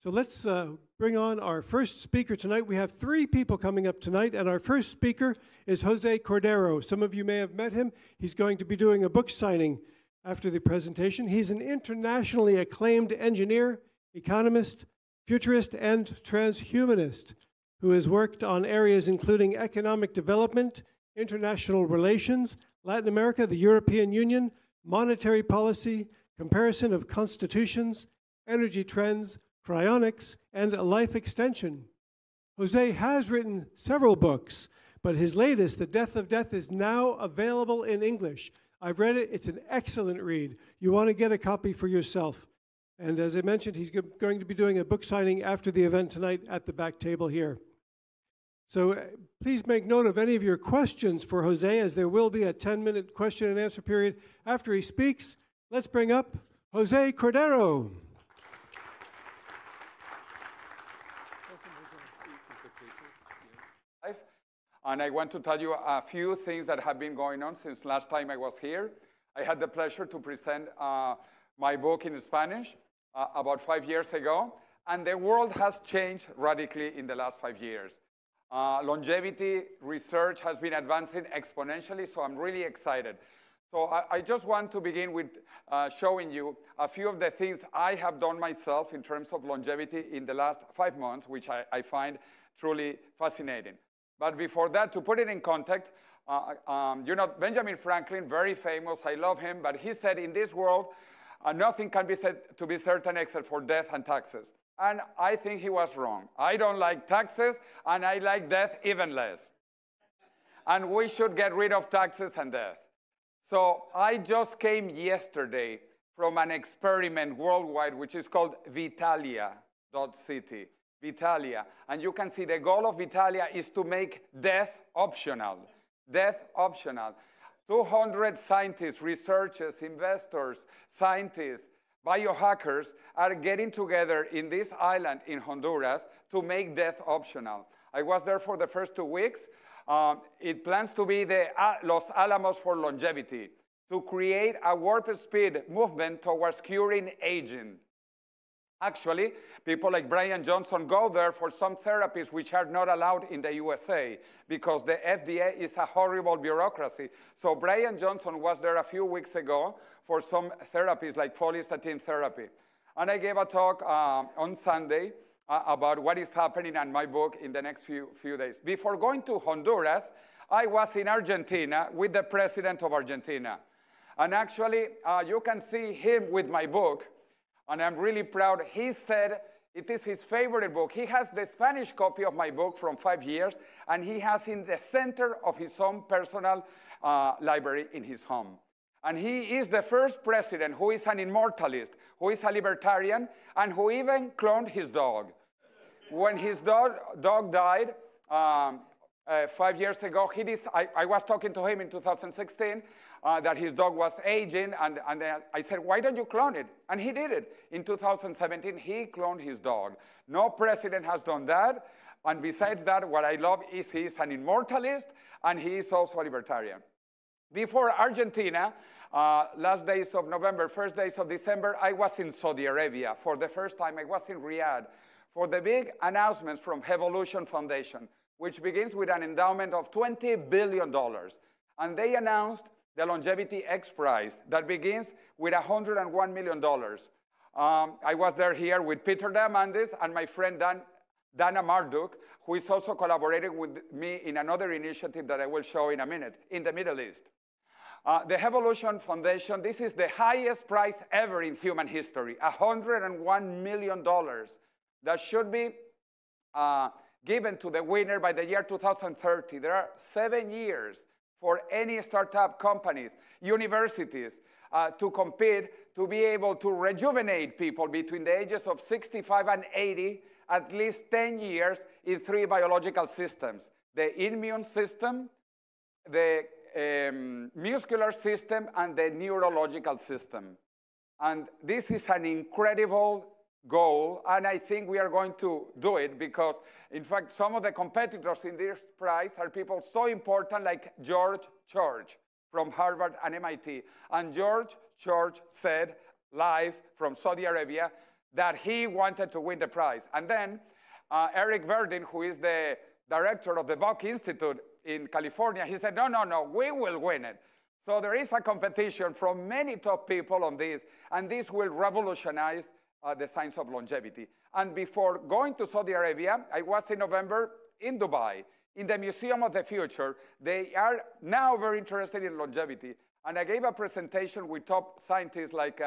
So let's bring on our first speaker tonight. We have three people coming up tonight, and our first speaker is Jose Cordeiro. Some of you may have met him. He's going to be doing a book signing after the presentation. He's an internationally acclaimed engineer, economist, futurist, and transhumanist who has worked on areas including economic development, international relations, Latin America, the European Union, monetary policy, comparison of constitutions, energy trends, cryonics, and life extension. Jose has written several books, but his latest, The Death of Death, is now available in English. I've read it. It's an excellent read. You want to get a copy for yourself. And as I mentioned, he's going to be doing a book signing after the event tonight at the back table here. So please make note of any of your questions for Jose, as there will be a 10-minute question and answer period after he speaks. Let's bring up Jose Cordeiro. And I want to tell you a few things that have been going on since last time I was here. I had the pleasure to present my book in Spanish about 5 years ago, and the world has changed radically in the last 5 years. Longevity research has been advancing exponentially, so I'm really excited. So I just want to begin with showing you a few of the things I have done myself in terms of longevity in the last 5 months, which I find truly fascinating. But before that, to put it in context, you know, Benjamin Franklin, very famous, I love him, but he said, in this world, nothing can be said to be certain except for death and taxes. And I think he was wrong. I don't like taxes, and I like death even less. And we should get rid of taxes and death. So I just came yesterday from an experiment worldwide, which is called Vitalia.city. Vitalia. And you can see the goal of Vitalia is to make death optional. Death optional. 200 scientists, researchers, investors, scientists, biohackers are getting together in this island in Honduras to make death optional. I was there for the first 2 weeks. It plans to be the Los Alamos for longevity, to create a warp speed movement towards curing aging. Actually, people like Brian Johnson go there for some therapies which are not allowed in the USA because the FDA is a horrible bureaucracy. So Brian Johnson was there a few weeks ago for some therapies like follistatin therapy. And I gave a talk on Sunday about what is happening in my book in the next few days. Before going to Honduras, I was in Argentina with the president of Argentina. And actually, you can see him with my book. And I'm really proud. He said it is his favorite book. He has the Spanish copy of my book from 5 years, and he has in the center of his own personal library in his home. And he is the first president who is an immortalist, who is a libertarian, and who even cloned his dog. When his dog died 5 years ago, I was talking to him in 2016, that his dog was aging, and I said, why don't you clone it? And he did it. In 2017, he cloned his dog. No president has done that. And besides that, what I love is he is an immortalist, and he is also a libertarian. Before Argentina, last days of November, first days of December, I was in Saudi Arabia. For the first time, I was in Riyadh for the big announcements from Hevolution Foundation, which begins with an endowment of $20 billion. And they announced the Longevity X Prize that begins with $101 million. I was there here with Peter Diamandis and my friend Dana Marduk, who is also collaborating with me in another initiative that I will show in a minute, in the Middle East. The Hevolution Foundation, this is the highest prize ever in human history, $101 million. That should be given to the winner by the year 2030. There are 7 years for any startup companies, universities, to compete, to be able to rejuvenate people between the ages of 65 and 80, at least 10 years in three biological systems: the immune system, the muscular system, and the neurological system. And this is an incredible goal, and I think we are going to do it because, in fact, some of the competitors in this prize are people so important like George Church from Harvard and MIT. And George Church said live from Saudi Arabia, that he wanted to win the prize. And then Eric Verdin, who is the director of the Buck Institute in California, he said, no, no, no, we will win it. So there is a competition from many top people on this, and this will revolutionize the science of longevity. And before going to Saudi Arabia, I was in November in Dubai, in the Museum of the Future. They are now very interested in longevity. And I gave a presentation with top scientists like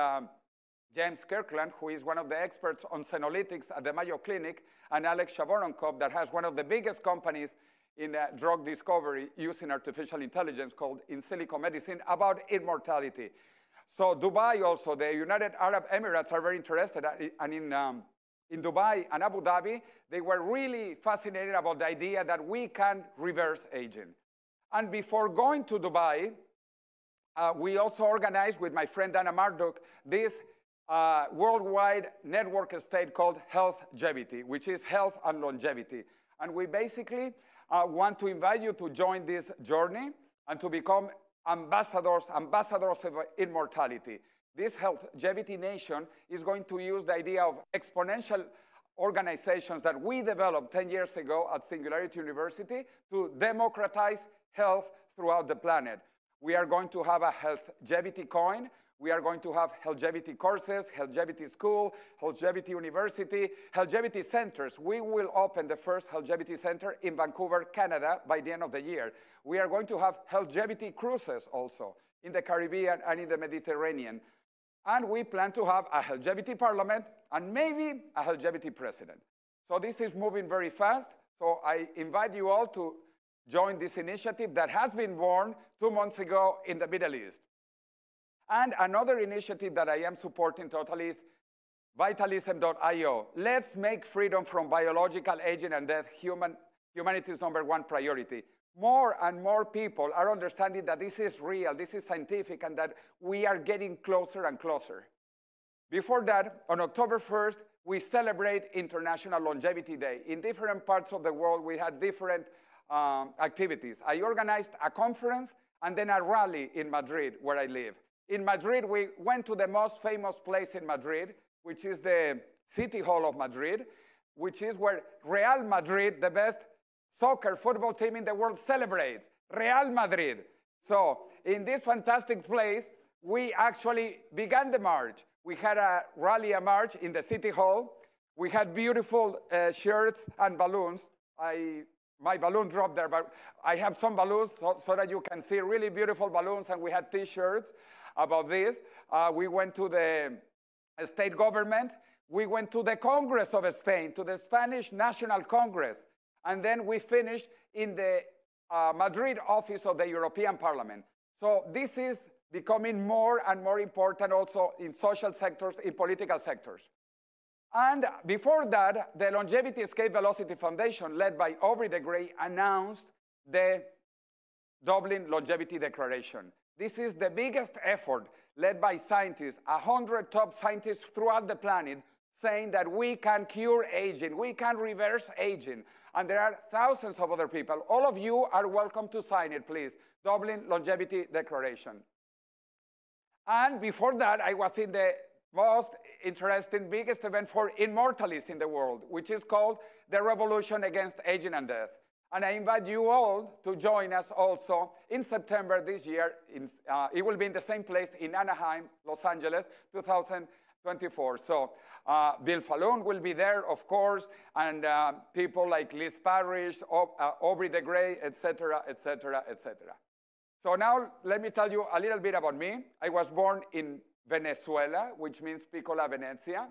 James Kirkland, who is one of the experts on senolytics at the Mayo Clinic, and Alex Shavoronkov, that has one of the biggest companies in drug discovery using artificial intelligence called In Silico Medicine, about immortality. So Dubai also, the United Arab Emirates are very interested, and in Dubai and Abu Dhabi, they were really fascinated about the idea that we can reverse aging. And before going to Dubai, we also organized with my friend Dana Marduk this worldwide network estate called Healthgevity, which is health and longevity. And we basically want to invite you to join this journey and to become ambassadors of immortality. This Healthgevity Nation is going to use the idea of exponential organizations that we developed 10 years ago at Singularity University to democratize health throughout the planet. We are going to have a Healthgevity coin. We are going to have Healthgevity courses, Healthgevity school, Healthgevity university, Healthgevity centers. We will open the first Healthgevity center in Vancouver, Canada by the end of the year. We are going to have Healthgevity cruises also in the Caribbean and in the Mediterranean. And we plan to have a Healthgevity parliament and maybe a Healthgevity president. So this is moving very fast. So I invite you all to join this initiative that has been born 2 months ago in the Middle East. And another initiative that I am supporting totally is Vitalism.io. Let's make freedom from biological aging and death humanity's #1 priority. More and more people are understanding that this is real, this is scientific, and that we are getting closer and closer. Before that, on October 1st, we celebrate International Longevity Day. In different parts of the world, we had different activities. I organized a conference and then a rally in Madrid, where I live. In Madrid, we went to the most famous place in Madrid, which is the City Hall of Madrid, which is where Real Madrid, the best soccer football team in the world, celebrates. Real Madrid. So in this fantastic place, we actually began the march. We had a rally, a march in the City Hall. We had beautiful shirts and balloons. My balloon dropped there, but I have some balloons so that you can see really beautiful balloons, and we had T-shirts about this. We went to the state government. We went to the Congress of Spain, to the Spanish National Congress. And then we finished in the Madrid office of the European Parliament. So this is becoming more and more important also in social sectors, in political sectors. And before that, the Longevity Escape Velocity Foundation, led by Aubrey de Grey, announced the Dublin Longevity Declaration. This is the biggest effort led by scientists, 100 top scientists throughout the planet, saying that we can cure aging, we can reverse aging. And there are thousands of other people. All of you are welcome to sign it, please. Dublin Longevity Declaration. And before that, I was in the most interesting, biggest event for immortalists in the world, which is called the Revolution Against Aging and Death. And I invite you all to join us also in September this year. It will be in the same place in Anaheim, Los Angeles, 2024. So Bill Faloon will be there, of course, and people like Liz Parrish, Aubrey de Grey, etc., etc., etc. So now let me tell you a little bit about me. I was born in Venezuela, which means Piccola Venezia.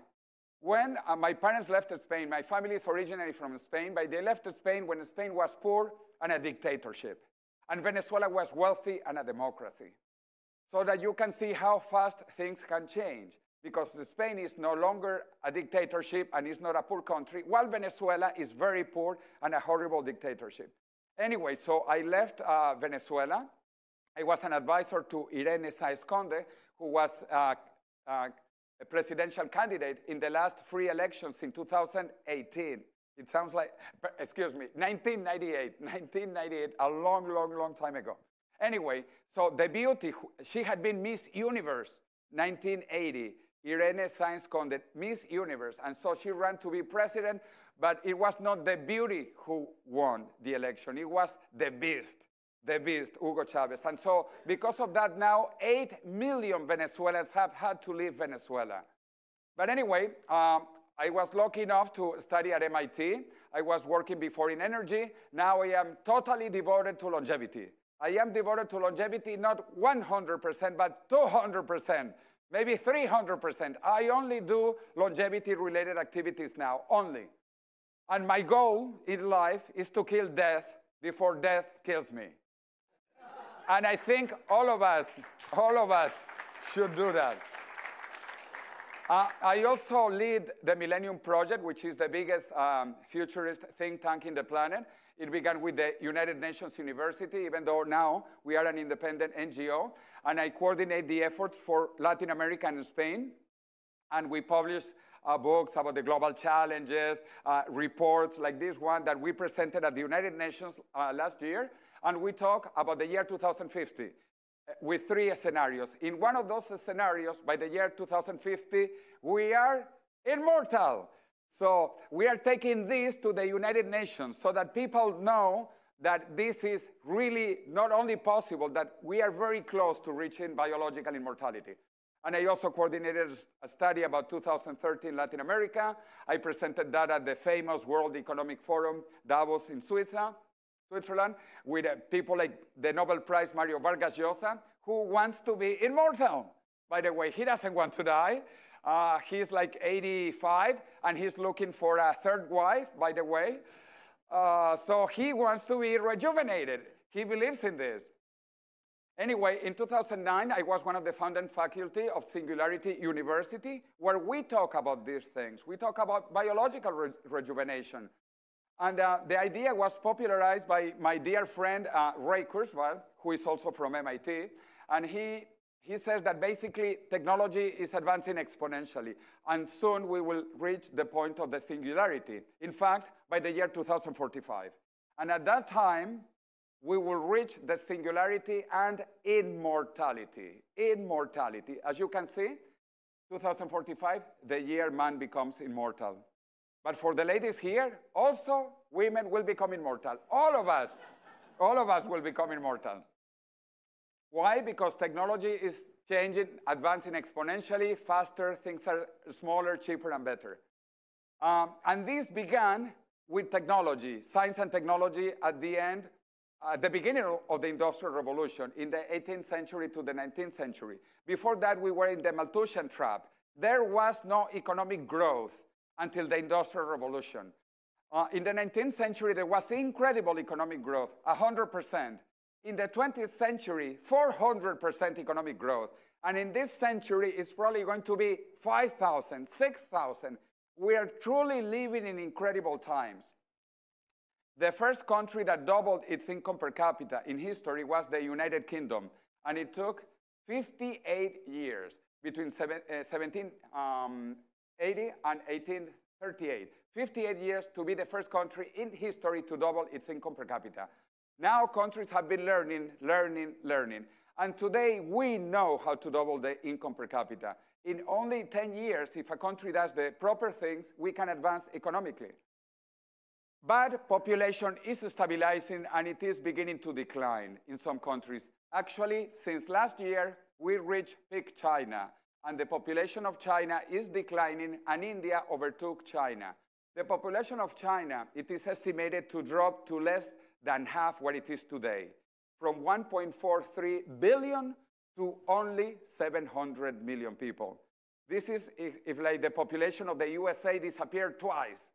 When my parents left Spain, my family is originally from Spain, but they left Spain when Spain was poor and a dictatorship, and Venezuela was wealthy and a democracy. So that you can see how fast things can change, because Spain is no longer a dictatorship and is not a poor country, while Venezuela is very poor and a horrible dictatorship. Anyway, so I left Venezuela. I was an advisor to Irene Saez Conde, who was a presidential candidate in the last free elections in 2018. It sounds like, excuse me, 1998, a long, long, long time ago. Anyway, so the beauty, she had been Miss Universe 1980. Irene Saez Conde, Miss Universe, and so she ran to be president, but it was not the beauty who won the election, it was the beast, Hugo Chavez. And so because of that now, 8 million Venezuelans have had to leave Venezuela. But anyway, I was lucky enough to study at MIT. I was working before in energy. Now I am totally devoted to longevity. I am devoted to longevity, not 100%, but 200%, maybe 300%. I only do longevity-related activities now, only. And my goal in life is to kill death before death kills me. And I think all of us should do that. I also lead the Millennium Project, which is the biggest futurist think tank in the planet. It began with the United Nations University, even though now we are an independent NGO. And I coordinate the efforts for Latin America and Spain. And we publish books about the global challenges, reports like this one that we presented at the United Nations last year. And we talk about the year 2050. With 3 scenarios. In one of those scenarios, by the year 2050, we are immortal. So we are taking this to the United Nations so that people know that this is really not only possible, that we are very close to reaching biological immortality. And I also coordinated a study about 2013 Latin America. I presented that at the famous World Economic Forum, Davos in Switzerland, with people like the Nobel Prize Mario Vargas Llosa, who wants to be immortal. By the way, he doesn't want to die. He's like 85, and he's looking for a third wife, by the way. So he wants to be rejuvenated. He believes in this. Anyway, in 2009, I was one of the founding faculty of Singularity University, where we talk about these things. We talk about biological rejuvenation. And the idea was popularized by my dear friend, Ray Kurzweil, who is also from MIT. And he says that basically technology is advancing exponentially. And soon we will reach the point of the singularity. In fact, by the year 2045. And at that time, we will reach the singularity and immortality. Immortality. As you can see, 2045, the year man becomes immortal. But for the ladies here, also women will become immortal. All of us will become immortal. Why? Because technology is changing, advancing exponentially, faster, things are smaller, cheaper, and better. And this began with technology, science and technology at the beginning of the Industrial Revolution, in the 18th century to the 19th century. Before that, we were in the Malthusian trap. There was no economic growth until the Industrial Revolution. In the 19th century, there was incredible economic growth, 100%. In the 20th century, 400% economic growth. And in this century, it's probably going to be 5,000, 6,000. We are truly living in incredible times. The first country that doubled its income per capita in history was the United Kingdom. And it took 58 years between 1780 and 1838, 58 years to be the first country in history to double its income per capita. Now countries have been learning. And today we know how to double the income per capita. In only 10 years, if a country does the proper things, we can advance economically. But population is stabilizing and it is beginning to decline in some countries. Actually, since last year, we reached peak China. And the population of China is declining, and India overtook China. The population of China, it is estimated to drop to less than half what it is today, from 1.43 billion to only 700 million people. This is if like the population of the USA disappeared twice.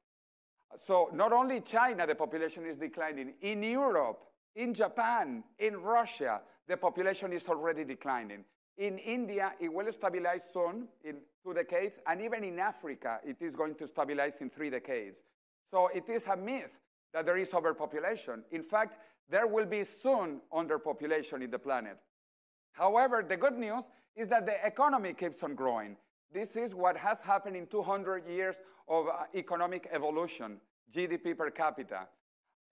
So not only China, the population is declining. In Europe, in Japan, in Russia, the population is already declining. In India, it will stabilize soon in 2 decades, and even in Africa, it is going to stabilize in 3 decades. So it is a myth that there is overpopulation. In fact, there will be soon underpopulation in the planet. However, the good news is that the economy keeps on growing. This is what has happened in 200 years of economic evolution, GDP per capita.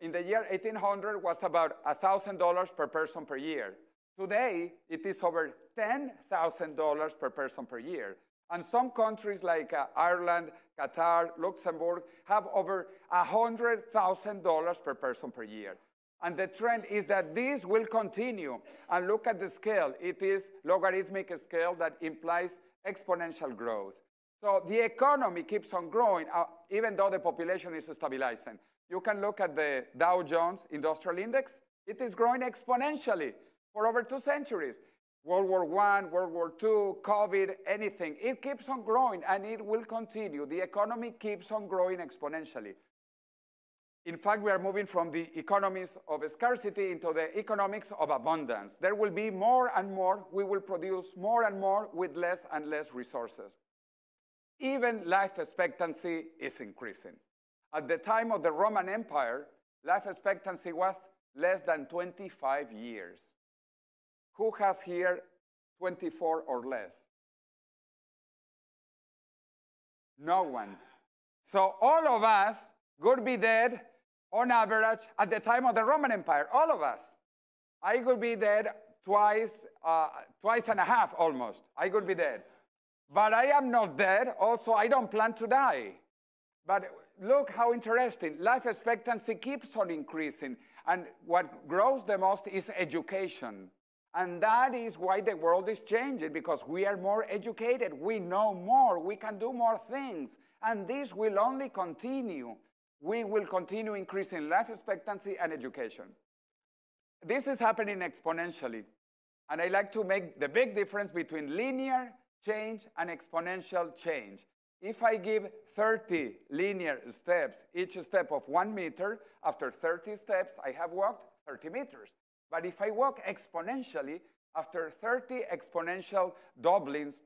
In the year 1800 was about $1,000 per person per year. Today, it is over $10,000 per person per year. And some countries like Ireland, Qatar, Luxembourg have over $100,000 per person per year. And the trend is that this will continue. And look at the scale. It is logarithmic scale that implies exponential growth. So the economy keeps on growing, even though the population is stabilizing. You can look at the Dow Jones Industrial Index. It is growing exponentially for over 2 centuries. World War I, World War II, COVID, anything. It keeps on growing, and it will continue. The economy keeps on growing exponentially. In fact, we are moving from the economics of scarcity into the economics of abundance. There will be more and more. We will produce more and more with less and less resources. Even life expectancy is increasing. At the time of the Roman Empire, life expectancy was less than 25 years. Who has here 24 or less? No one. So all of us could be dead on average at the time of the Roman Empire, all of us. I could be dead twice and a half almost. I could be dead. But I am not dead. Also, I don't plan to die. But look how interesting. Life expectancy keeps on increasing. And what grows the most is education. And that is why the world is changing, because we are more educated, we know more, we can do more things. And this will only continue. We will continue increasing life expectancy and education. This is happening exponentially. And I like to make the big difference between linear change and exponential change. If I give 30 linear steps, each step of 1 meter, after 30 steps, I have walked 30 meters. But if I walk exponentially, after 30 exponential doublings,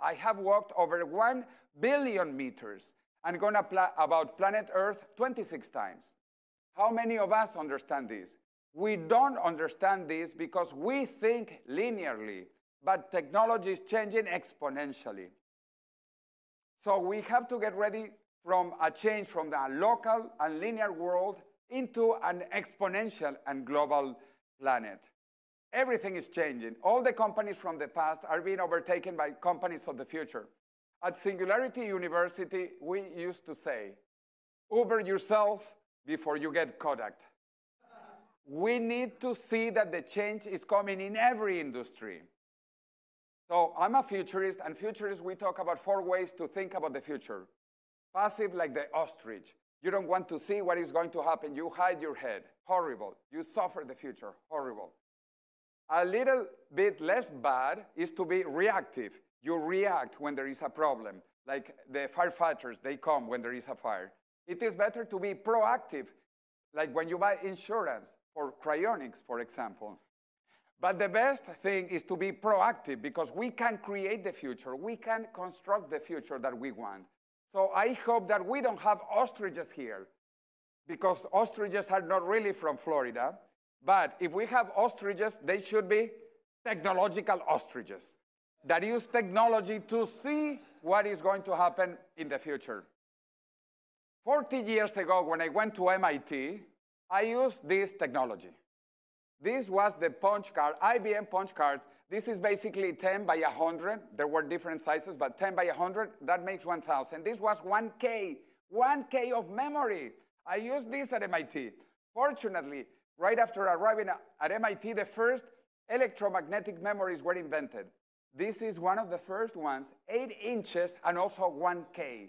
I have walked over 1 billion meters. I'm going to about planet Earth 26 times. How many of us understand this? We don't understand this because we think linearly, but technology is changing exponentially. So we have to get ready from a change from the local and linear world into an exponential and global planet. Everything is changing. All the companies from the past are being overtaken by companies of the future. At Singularity University, we used to say, Uber yourself before you get Kodak. We need to see that the change is coming in every industry. So I'm a futurist, and futurists, we talk about 4 ways to think about the future. Passive, like the ostrich. You don't want to see what is going to happen. You hide your head. Horrible. You suffer the future. Horrible. A little bit less bad is to be reactive. You react when there is a problem. Like the firefighters, they come when there is a fire. It is better to be proactive, like when you buy insurance for cryonics, for example. But the best thing is to be proactive, because we can create the future. We can construct the future that we want. So I hope that we don't have ostriches here, because ostriches are not really from Florida. But if we have ostriches, they should be technological ostriches that use technology to see what is going to happen in the future. 40 years ago, when I went to MIT, I used this technology. This was the punch card, IBM punch card. This is basically 10 by 100. There were different sizes, but 10 by 100, that makes 1,000. This was 1K, 1K of memory. I used this at MIT. Fortunately, right after arriving at MIT, the first electromagnetic memories were invented. This is one of the first ones, 8 inches and also 1K.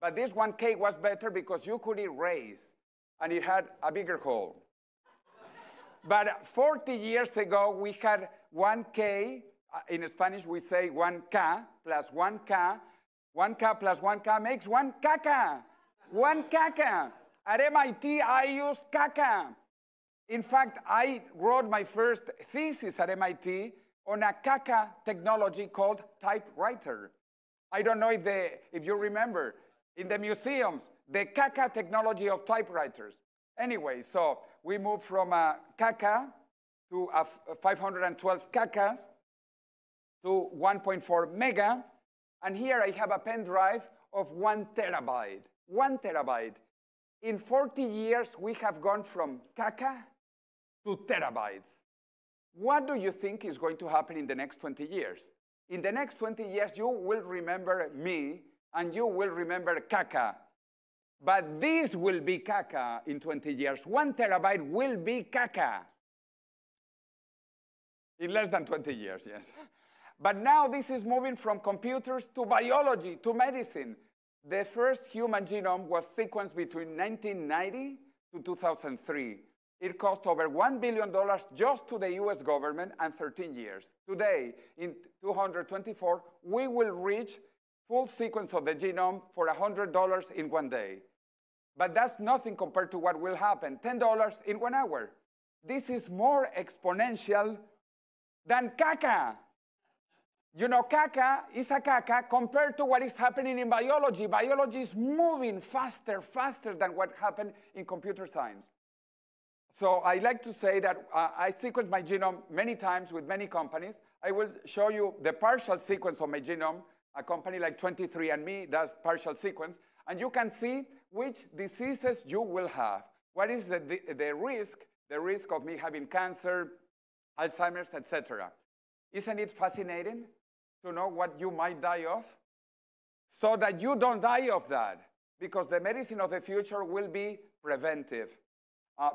But this 1K was better because you could erase, and it had a bigger hole. But 40 years ago, we had 1K. In Spanish, we say 1K plus 1K. 1K plus 1K makes 1 caca. 1 caca. At MIT, I used caca. In fact, I wrote my first thesis at MIT on a caca technology called typewriter. I don't know if you remember. In the museums, the caca technology of typewriters. Anyway, so we moved from a caca to a 512 cacas to 1.4 mega. And here I have a pen drive of 1 terabyte. 1 terabyte. In 40 years, we have gone from caca to terabytes. What do you think is going to happen in the next 20 years? in the next 20 years, you will remember me and you will remember caca. But this will be caca in 20 years. 1 terabyte will be caca. In less than 20 years, yes. But now this is moving from computers to biology, to medicine. The first human genome was sequenced between 1990 to 2003. It cost over $1 billion just to the US government and 13 years. Today, in 2024, we will reach full sequence of the genome for $100 in 1 day. But that's nothing compared to what will happen, $10 in 1 hour. This is more exponential than caca. You know, caca is a caca compared to what is happening in biology. Biology is moving faster, faster than what happened in computer science. So I like to say that I sequenced my genome many times with many companies. I will show you the partial sequence of my genome. A company like 23andMe does partial sequence. And you can see which diseases you will have. What is the risk of me having cancer, Alzheimer's, etc. Isn't it fascinating to know what you might die of? So that you don't die of that, because the medicine of the future will be preventive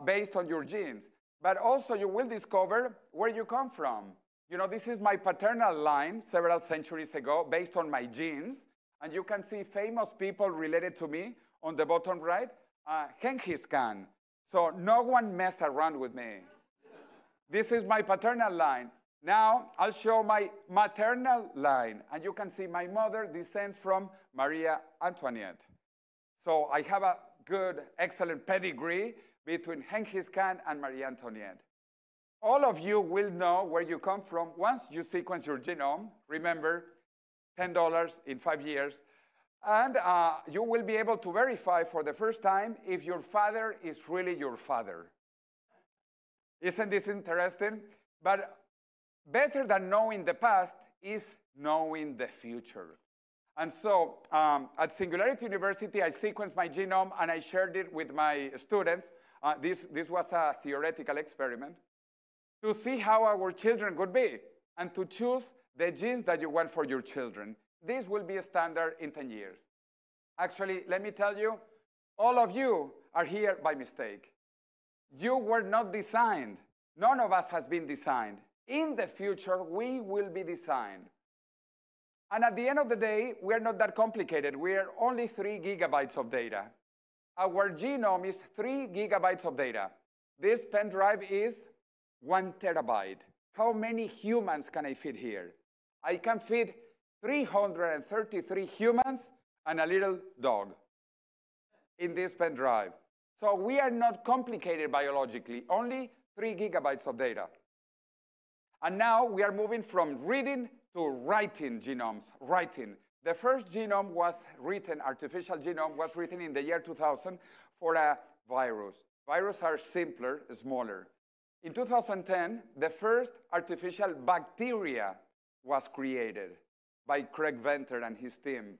based on your genes. But also you will discover where you come from. You know, this is my paternal line several centuries ago based on my genes. And you can see famous people related to me on the bottom right, Genghis Khan. So no one mess around with me. This is my paternal line. Now, I'll show my maternal line, and you can see my mother descends from Marie Antoinette. So I have a good, excellent pedigree between Genghis Khan and Marie Antoinette. All of you will know where you come from once you sequence your genome. Remember, $10 in 5 years. And you will be able to verify for the first time if your father is really your father. Isn't this interesting? But better than knowing the past is knowing the future. And so at Singularity University, I sequenced my genome and I shared it with my students. This was a theoretical experiment to see how our children could be and to choose the genes that you want for your children. This will be a standard in 10 years. Actually, let me tell you, all of you are here by mistake. You were not designed. None of us has been designed. In the future, we will be designed. And at the end of the day, we are not that complicated. We are only 3 gigabytes of data. Our genome is 3 gigabytes of data. This pen drive is 1 terabyte. How many humans can I fit here? I can fit 333 humans and a little dog in this pen drive. So we are not complicated biologically, only 3 gigabytes of data. And now we are moving from reading to writing genomes, writing. The first genome was written, artificial genome was written in the year 2000 for a virus. Viruses are simpler, smaller. In 2010, the first artificial bacteria was created by Craig Venter and his team.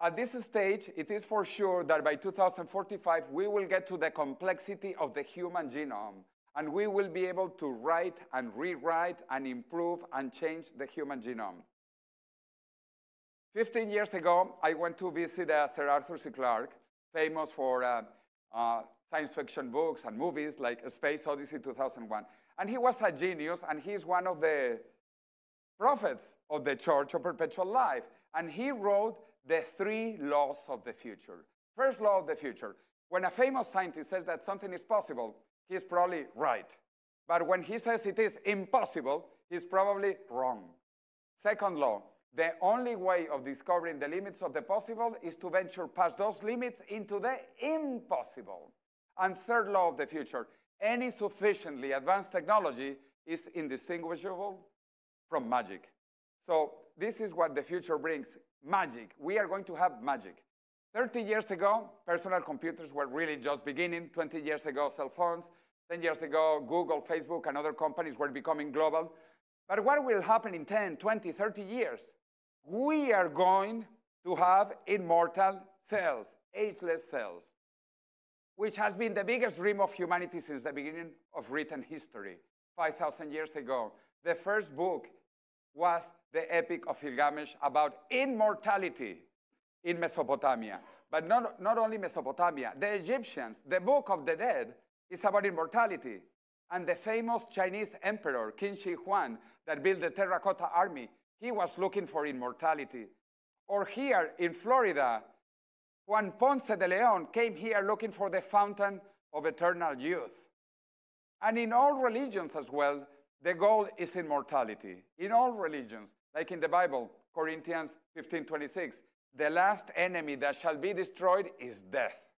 At this stage, it is for sure that by 2045, we will get to the complexity of the human genome. And we will be able to write and rewrite and improve and change the human genome. 15 years ago, I went to visit Sir Arthur C. Clarke, famous for science fiction books and movies like Space Odyssey 2001. And he was a genius, and he is one of the prophets of the Church of Perpetual Life. And he wrote the 3 laws of the future. First law of the future, when a famous scientist says that something is possible, he's probably right. But when he says it is impossible, he's probably wrong. Second law, the only way of discovering the limits of the possible is to venture past those limits into the impossible. And third law of the future, any sufficiently advanced technology is indistinguishable from magic. So this is what the future brings, magic. We are going to have magic. 30 years ago, personal computers were really just beginning. 20 years ago, cell phones. 10 years ago, Google, Facebook, and other companies were becoming global. But what will happen in 10, 20, 30 years? We are going to have immortal cells, ageless cells, which has been the biggest dream of humanity since the beginning of written history. 5,000 years ago, the first book was the Epic of Gilgamesh about immortality in Mesopotamia. But not only Mesopotamia, the Egyptians, the Book of the Dead is about immortality. And the famous Chinese emperor, Qin Shi Huang, that built the Terracotta Army, he was looking for immortality. Or here in Florida, Juan Ponce de Leon came here looking for the fountain of eternal youth. And in all religions as well, the goal is immortality. In all religions, like in the Bible, Corinthians 15:26, the last enemy that shall be destroyed is death.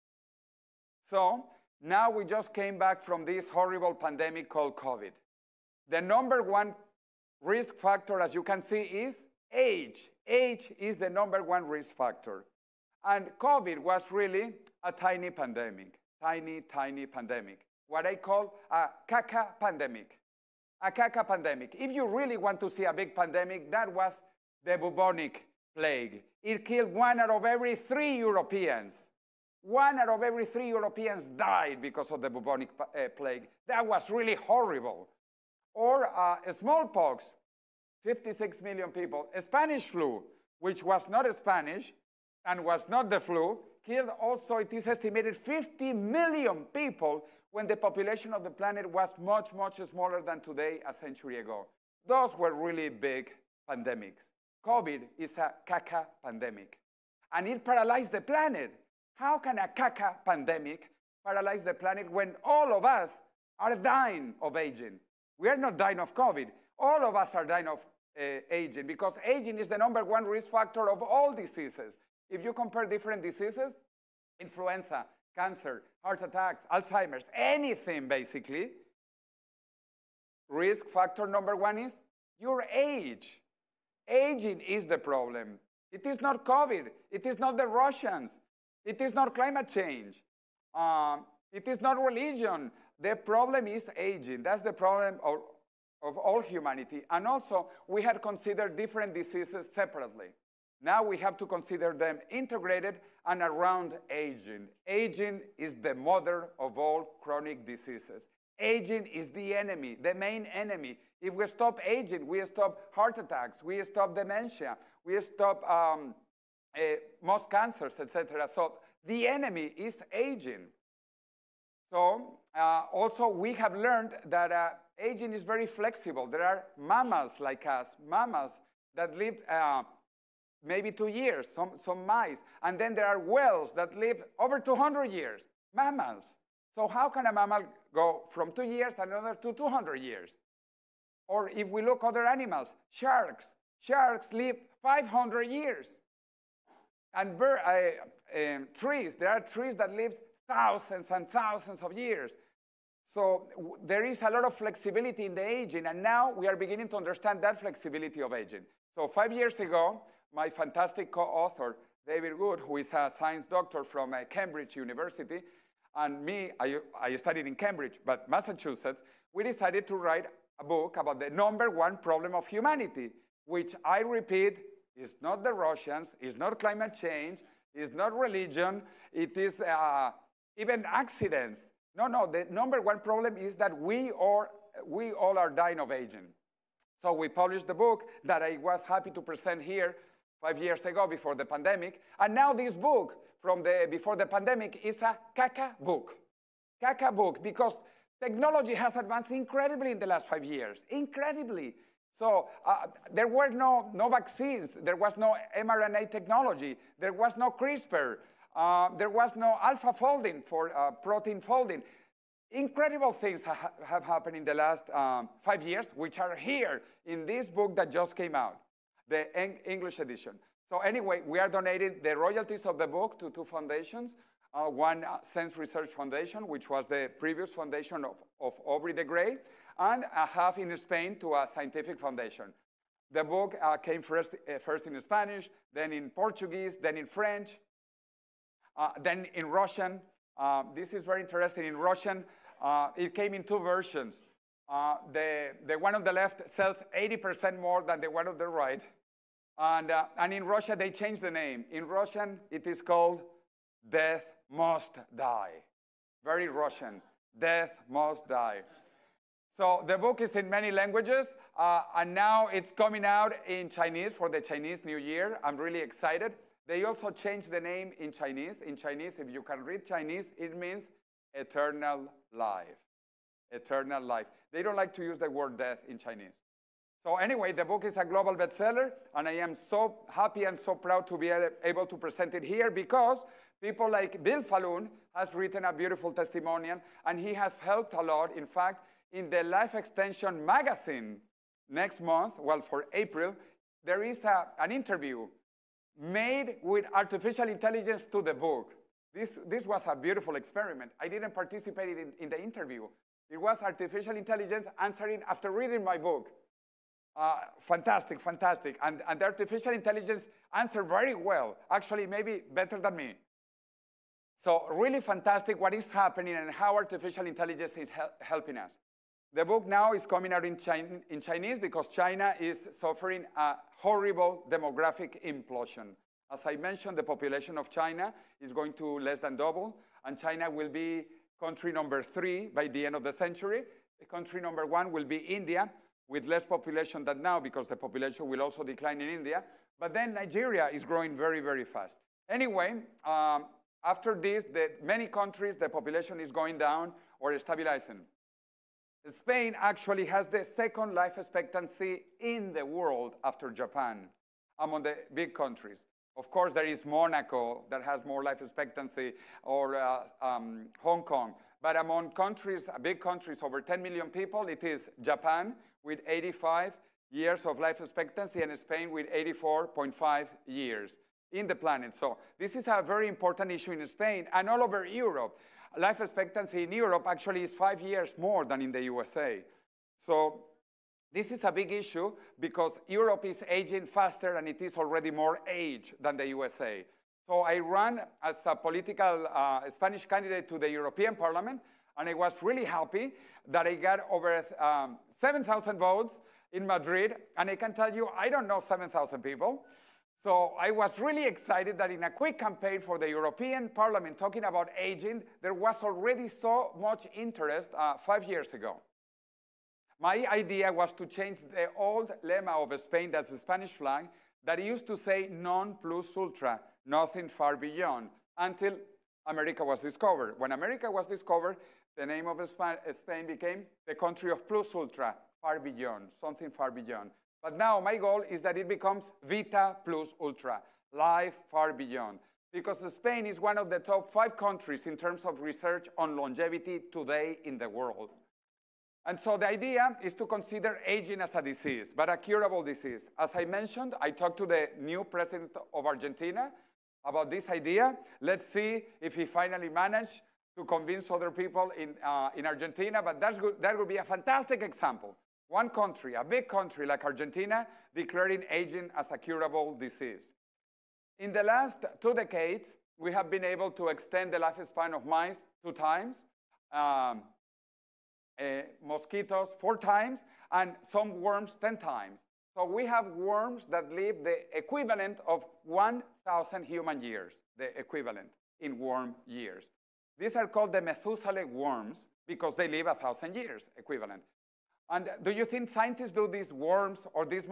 So now we just came back from this horrible pandemic called COVID. The #1 risk factor, as you can see, is age. Age is the #1 risk factor. And COVID was really a tiny pandemic, tiny pandemic, what I call a caca pandemic. A caca pandemic. If you really want to see a big pandemic, that was the bubonic plague. It killed 1 out of every 3 Europeans. 1 out of every 3 Europeans died because of the bubonic plague. That was really horrible. Or smallpox, 56 million people. A Spanish flu, which was not Spanish and was not the flu, killed also, it is estimated, 50 million people when the population of the planet was much, much smaller than today a century ago. Those were really big pandemics. COVID is a caca pandemic, and it paralyzed the planet. How can a caca pandemic paralyze the planet when all of us are dying of aging? We are not dying of COVID. All of us are dying of aging, because aging is the #1 risk factor of all diseases. If you compare different diseases, influenza, cancer, heart attacks, Alzheimer's, anything basically, risk factor #1 is your age. Aging is the problem. It is not COVID. It is not the Russians. It is not climate change. It is not religion. The problem is aging. That's the problem of all humanity. And also, we had considered different diseases separately. Now we have to consider them integrated and around aging. Aging is the mother of all chronic diseases. Aging is the enemy, the main enemy. If we stop aging, we stop heart attacks, we stop dementia, we stop most cancers, etc. So the enemy is aging. So also we have learned that aging is very flexible. There are mammals like us, mammals that live maybe 2 years, some mice. And then there are whales that live over 200 years, mammals. So how can a mammal go from 2 years another to 200 years? Or if we look other animals, sharks. Sharks live 500 years. And trees, there are trees that live thousands and thousands of years. So there is a lot of flexibility in the aging, and now we are beginning to understand that flexibility of aging. So 5 years ago, my fantastic co-author, David Wood, who is a science doctor from Cambridge University, and me, I studied in Cambridge, but Massachusetts, we decided to write a book about the #1 problem of humanity, which I repeat, is not the Russians, is not climate change, is not religion, it is even accidents. No, the #1 problem is that we all are dying of aging. So we published the book that I was happy to present here 5 years ago before the pandemic. And now this book from before the pandemic is a caca book. Caca book, because technology has advanced incredibly in the last 5 years, incredibly. So there were no vaccines. There was no mRNA technology. There was no CRISPR. There was no alpha folding for protein folding. Incredible things have happened in the last 5 years, which are here in this book that just came out, the English edition. So anyway, we are donating the royalties of the book to 2 foundations. One Sense Research Foundation, which was the previous foundation of Aubrey de Grey, and a half in Spain to a scientific foundation. The book came first in Spanish, then in Portuguese, then in French, then in Russian. This is very interesting. In Russian, it came in 2 versions. The one on the left sells 80% more than the one on the right. And in Russia, they changed the name. In Russian, it is called Death Must Die. Very Russian. Death Must Die. So the book is in many languages, and now it's coming out in Chinese for the Chinese New Year. I'm really excited. They also changed the name in Chinese. In Chinese, if you can read Chinese, it means eternal life. Eternal life. They don't like to use the word death in Chinese. So anyway, the book is a global bestseller, and I am so happy and so proud to be able to present it here because people like Bill Faloon has written a beautiful testimonial, and he has helped a lot. In fact, in the Life Extension magazine next month, well, for April, there is an interview made with artificial intelligence to the book. This was a beautiful experiment. I didn't participate in the interview. It was artificial intelligence answering after reading my book. Fantastic, fantastic. And the artificial intelligence answered very well, actually maybe better than me. So really fantastic what is happening and how artificial intelligence is helping us. The book now is coming out in Chinese because China is suffering a horrible demographic implosion. As I mentioned, the population of China is going to less than double, and China will be country number 3 by the end of the century. The country number 1 will be India, with less population than now because the population will also decline in India. But then Nigeria is growing very, very fast. Anyway, after this, many countries, the population is going down or stabilizing. Spain actually has the second life expectancy in the world after Japan, among the big countries. Of course, there is Monaco that has more life expectancy, or Hong Kong. But among countries, big countries, over 10 million people, it is Japan with 85 years of life expectancy and Spain with 84.5 years in the planet. So this is a very important issue in Spain and all over Europe. Life expectancy in Europe actually is 5 years more than in the USA. So this is a big issue because Europe is aging faster and it is already more aged than the USA. So I ran as a political Spanish candidate to the European Parliament, and I was really happy that I got over 7,000 votes in Madrid. And I can tell you, I don't know 7,000 people. So I was really excited that in a quick campaign for the European Parliament talking about aging, there was already so much interest 5 years ago. My idea was to change the old lemma of Spain, that's the Spanish flag, that used to say non plus ultra, nothing far beyond, until America was discovered. When America was discovered, the name of Spain became the country of plus ultra, far beyond, something far beyond. But now my goal is that it becomes Vita plus ultra, life far beyond. Because Spain is one of the top 5 countries in terms of research on longevity today in the world. And so the idea is to consider aging as a disease, but a curable disease. As I mentioned, I talked to the new president of Argentina about this idea. Let's see if he finally managed to convince other people in Argentina, but that's good. That would be a fantastic example. One country, a big country like Argentina, declaring aging as a curable disease. In the last 2 decades, we have been able to extend the lifespan of mice 2 times, mosquitoes 4 times, and some worms 10 times. So we have worms that live the equivalent of 1,000 human years, the equivalent in worm years. These are called the Methuselah worms because they live 1,000 years equivalent. And do you think scientists do these worms or these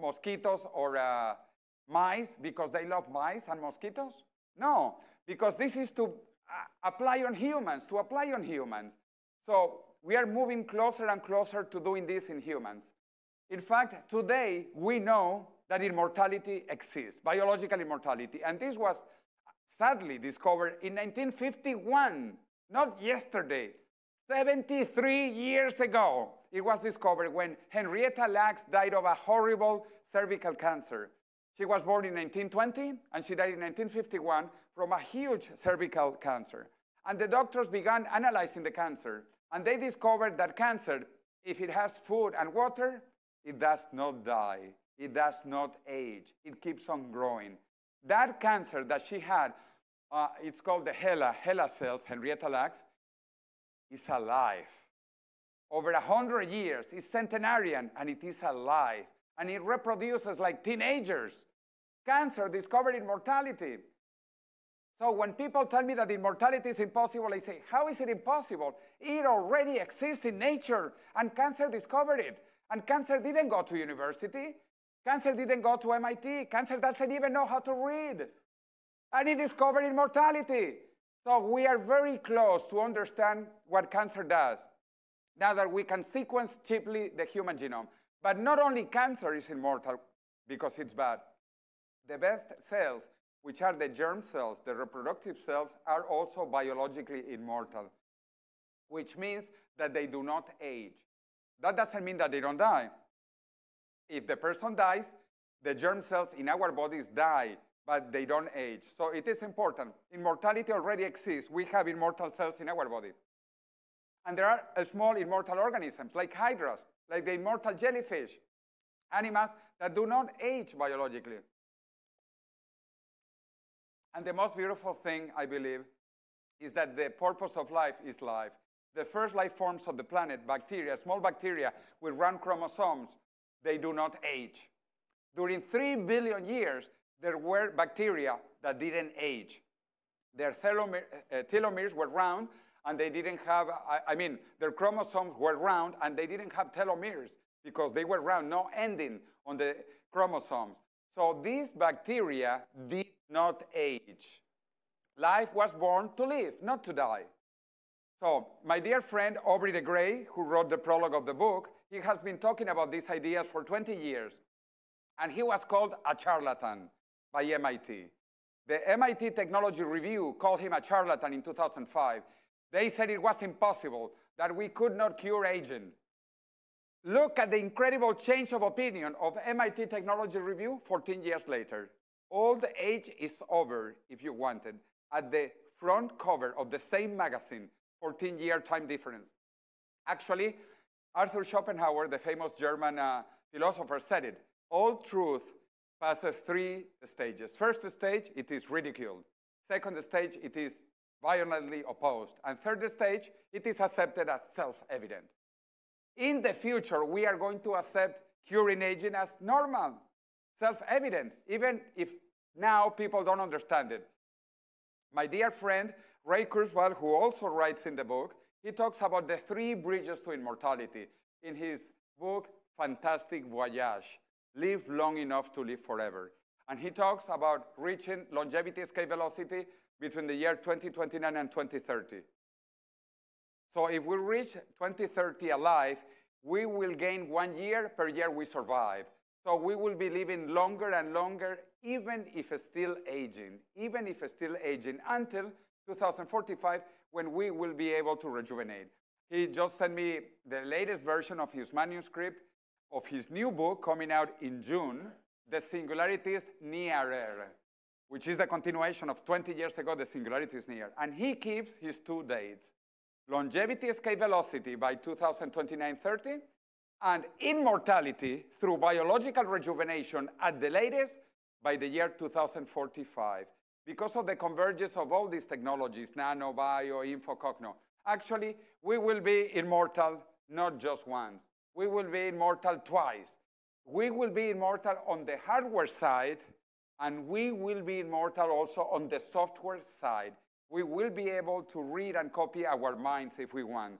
mosquitoes or mice because they love mice and mosquitoes? No, because this is to apply on humans. So we are moving closer and closer to doing this in humans. In fact, today we know that immortality exists, biological immortality. And this was sadly discovered in 1951, not yesterday. 73 years ago, it was discovered when Henrietta Lacks died of a horrible cervical cancer. She was born in 1920, and she died in 1951 from a huge cervical cancer. And the doctors began analyzing the cancer. And they discovered that cancer, if it has food and water, it does not die. It does not age. It keeps on growing. That cancer that she had, it's called the HeLa cells, Henrietta Lacks, is alive. Over 100 years, it's centenarian, and it is alive. And it reproduces like teenagers. Cancer discovered immortality. So when people tell me that immortality is impossible, I say, how is it impossible? It already exists in nature, and cancer discovered it. And cancer didn't go to university. Cancer didn't go to MIT. Cancer doesn't even know how to read. And it discovered immortality. So we are very close to understand what cancer does, now that we can sequence cheaply the human genome. But not only cancer is immortal because it's bad. The best cells, which are the germ cells, the reproductive cells, are also biologically immortal, which means that they do not age. That doesn't mean that they don't die. If the person dies, the germ cells in our bodies die, but they don't age. So it is important. Immortality already exists. We have immortal cells in our body. And there are small immortal organisms, like hydras, like the immortal jellyfish, animals that do not age biologically. And the most beautiful thing, I believe, is that the purpose of life is life. The first life forms of the planet, bacteria, small bacteria with round chromosomes, they do not age. During 3 billion years, there were bacteria that didn't age. Their telomeres were round, and they didn't have, their chromosomes were round, and they didn't have telomeres because they were round, no ending on the chromosomes. So these bacteria did not age. Life was born to live, not to die. So my dear friend, Aubrey de Grey, who wrote the prologue of the book, he has been talking about these ideas for 20 years. And he was called a charlatan by MIT. The MIT Technology Review called him a charlatan in 2005. They said it was impossible, that we could not cure aging. Look at the incredible change of opinion of MIT Technology Review 14 years later. Old age is over, if you wanted, at the front cover of the same magazine, 14-year time difference. Actually, Arthur Schopenhauer, the famous German philosopher, said it. All truth passes three stages. First stage, it is ridiculed. Second stage, it is violently opposed. And third stage, it is accepted as self-evident. In the future, we are going to accept curing aging as normal, self-evident, even if now people don't understand it. My dear friend, Ray Kurzweil, who also writes in the book, he talks about the three bridges to immortality in his book, Fantastic Voyage. Live long enough to live forever. And he talks about reaching longevity escape velocity between the year 2029 and 2030. So if we reach 2030 alive, we will gain 1 year per year we survive. So we will be living longer and longer, even if still aging, until 2045, when we will be able to rejuvenate. He just sent me the latest version of his manuscript of his new book coming out in June, The Singularities Nearer, which is a continuation of 20 years ago, The Singularities Near. And he keeps his two dates, longevity escape velocity by 2029-30, and immortality through biological rejuvenation at the latest by the year 2045. Because of the convergence of all these technologies, nano, bio, infocogno, actually, we will be immortal not just once. We will be immortal twice. We will be immortal on the hardware side, and we will be immortal also on the software side. We will be able to read and copy our minds if we want.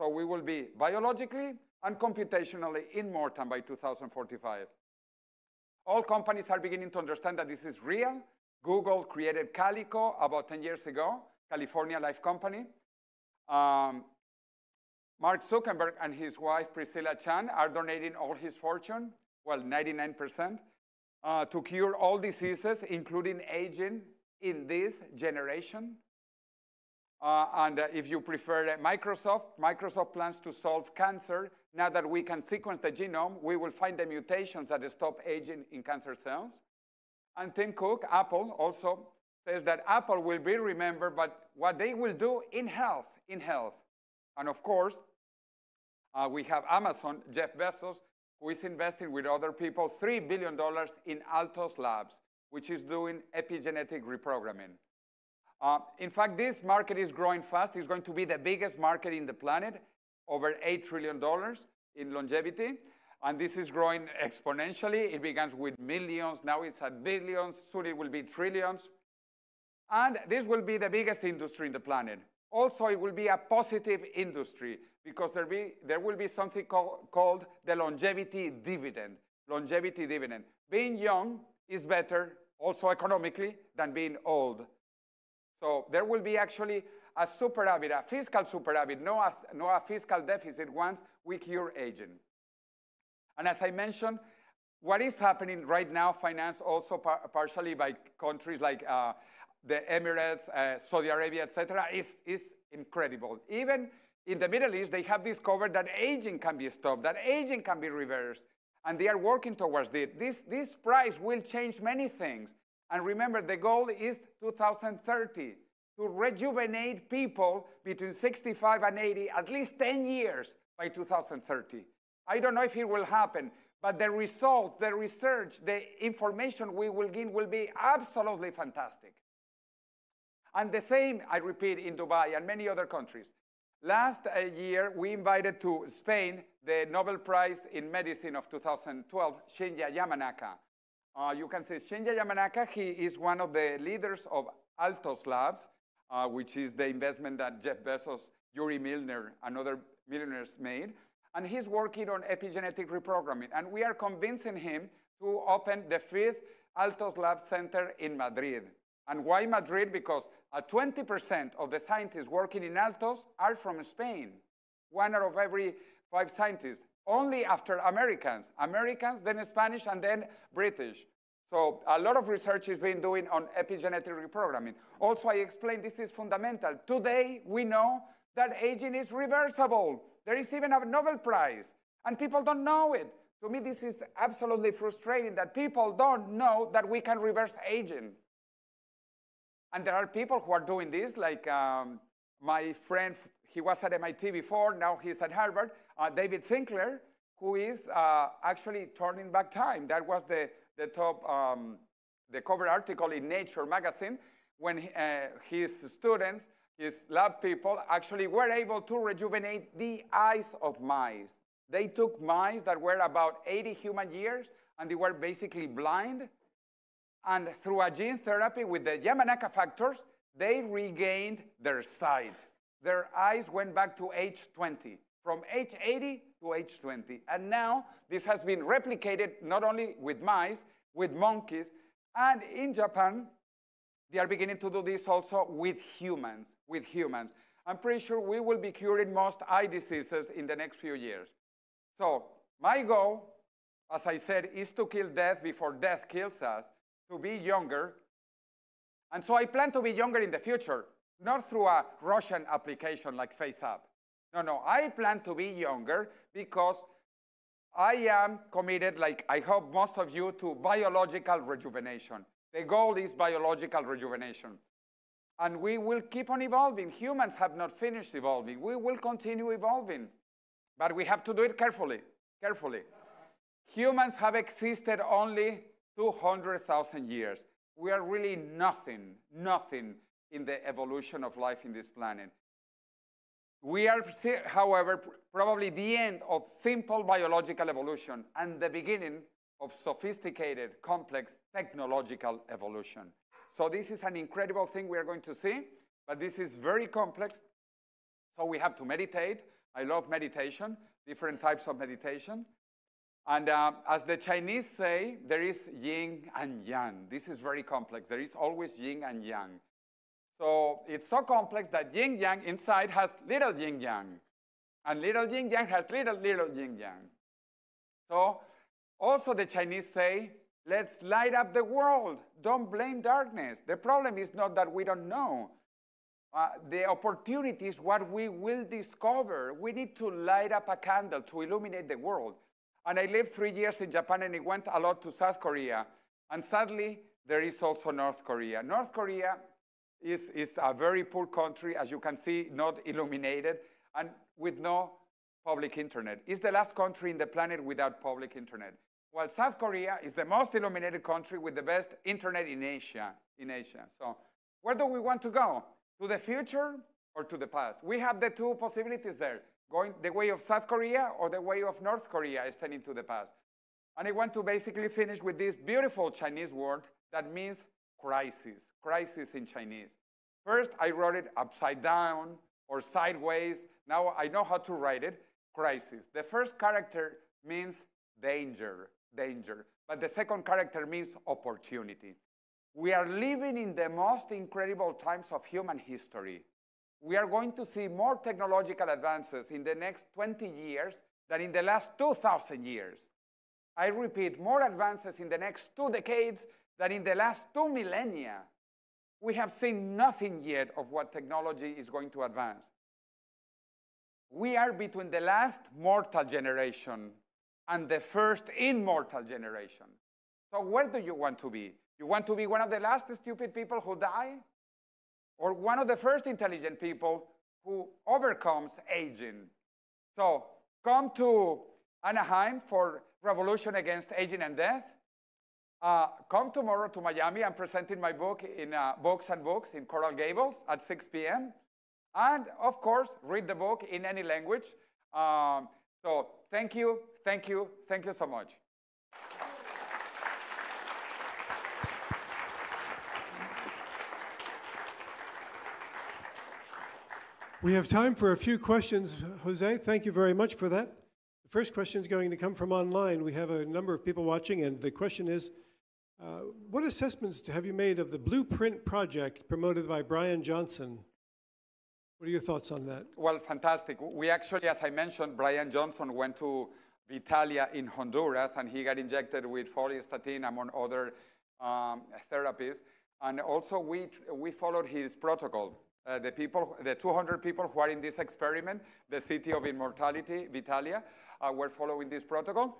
So we will be biologically and computationally immortal by 2045. All companies are beginning to understand that this is real. Google created Calico about 10 years ago, California Life Company. Mark Zuckerberg and his wife, Priscilla Chan, are donating all his fortune, well, 99%, to cure all diseases, including aging, in this generation. If you prefer Microsoft plans to solve cancer. Now that we can sequence the genome, we will find the mutations that stop aging in cancer cells. And Tim Cook, Apple, also says that Apple will be remembered by what they will do in health, And of course, we have Amazon, Jeff Bezos, who is investing with other people $3 billion in Altos Labs, which is doing epigenetic reprogramming. In fact, this market is growing fast. It's going to be the biggest market in the planet, over $8 trillion in longevity. And this is growing exponentially. It begins with millions. Now it's at billions. Soon it will be trillions. And this will be the biggest industry in the planet. Also, it will be a positive industry because there will be something called the longevity dividend. Longevity dividend. Being young is better, also economically, than being old. So there will be actually a superavit, a fiscal superavit, no a fiscal deficit once we cure aging. And as I mentioned, what is happening right now, financed also partially by countries like the Emirates, Saudi Arabia, etc., is incredible. Even in the Middle East, they have discovered that aging can be stopped, that aging can be reversed, and they are working towards it. This prize will change many things. And remember, the goal is 2030, to rejuvenate people between 65 and 80, at least 10 years by 2030. I don't know if it will happen, but the results, the research, the information we will gain will be absolutely fantastic. And the same, I repeat, in Dubai and many other countries. Last year, we invited to Spain the Nobel Prize in Medicine of 2012, Shinya Yamanaka. You can see Shinya Yamanaka, he is one of the leaders of Altos Labs, which is the investment that Jeff Bezos, Yuri Milner, and other millionaires made. And he's working on epigenetic reprogramming. And we are convincing him to open the 5th Altos Lab Center in Madrid. And why Madrid? Because 20% of the scientists working in Altos are from Spain. 1 out of every 5 scientists. Only after Americans. Americans, then Spanish, and then British. So a lot of research is being done on epigenetic reprogramming. Also, I explained this is fundamental. Today, we know that aging is reversible. There is even a Nobel Prize, and people don't know it. To me, this is absolutely frustrating that people don't know that we can reverse aging. And there are people who are doing this, like my friend, he was at MIT before, now he's at Harvard, David Sinclair, who is actually turning back time. That was the cover article in Nature magazine when his students, his lab people, actually were able to rejuvenate the eyes of mice. They took mice that were about 80 human years, and they were basically blind. And through a gene therapy with the Yamanaka factors, they regained their sight. Their eyes went back to age 20, from age 80 to age 20. And now this has been replicated not only with mice, with monkeys, and in Japan, they are beginning to do this also with humans, I'm pretty sure we will be curing most eye diseases in the next few years. So my goal, as I said, is to kill death before death kills us, to be younger. And so I plan to be younger in the future, not through a Russian application like FaceApp. No, no, I plan to be younger because I am committed, like I hope most of you, to biological rejuvenation. The goal is biological rejuvenation. And we will keep on evolving. Humans have not finished evolving. We will continue evolving. But we have to do it carefully, carefully. Humans have existed only 200,000 years. We are really nothing in the evolution of life in this planet. We are, however, probably the end of simple biological evolution and the beginning of sophisticated, complex technological evolution. So this is an incredible thing we are going to see, but this is very complex. So we have to meditate. I love meditation, different types of meditation. And as the Chinese say, there is yin and yang. This is very complex. There is always yin and yang. So it's so complex that yin yang inside has little yin yang. And little yin yang has little yin yang. So also the Chinese say, let's light up the world. Don't blame darkness. The problem is not that we don't know. The opportunity is what we will discover. We need to light up a candle to illuminate the world. And I lived 3 years in Japan, and I went a lot to South Korea. And sadly, there is also North Korea. North Korea is a very poor country, as you can see, not illuminated, and with no public internet. It's the last country in the planet without public internet. While South Korea is the most illuminated country with the best internet in Asia. So where do we want to go? To the future or to the past? We have the two possibilities there, going the way of South Korea or the way of North Korea, extending to the past. And I want to basically finish with this beautiful Chinese word that means crisis in Chinese. First, I wrote it upside down or sideways. Now I know how to write it, crisis. The first character means danger, danger. But the second character means opportunity. We are living in the most incredible times of human history. We are going to see more technological advances in the next 20 years than in the last 2,000 years. I repeat, more advances in the next 2 decades than in the last 2 millennia. We have seen nothing yet of what technology is going to advance. We are between the last mortal generation and the first immortal generation. So where do you want to be? You want to be one of the last stupid people who die? Or one of the first intelligent people who overcomes aging? So come to Anaheim for Revolution Against Aging and Death. Come tomorrow to Miami. I'm presenting my book in Books and Books in Coral Gables at 6 p.m. And of course, read the book in any language. So thank you, thank you, thank you so much. We have time for a few questions, Jose. Thank you very much for that. The first question is going to come from online. We have a number of people watching, and the question is, what assessments have you made of the Blueprint project promoted by Brian Johnson? What are your thoughts on that? Well, fantastic. We actually, as I mentioned, Brian Johnson went to Vitalia in Honduras, and he got injected with follistatin, among other therapies. And also, we followed his protocol. The people, the 200 people who are in this experiment, the City of Immortality, Vitalia, were following this protocol.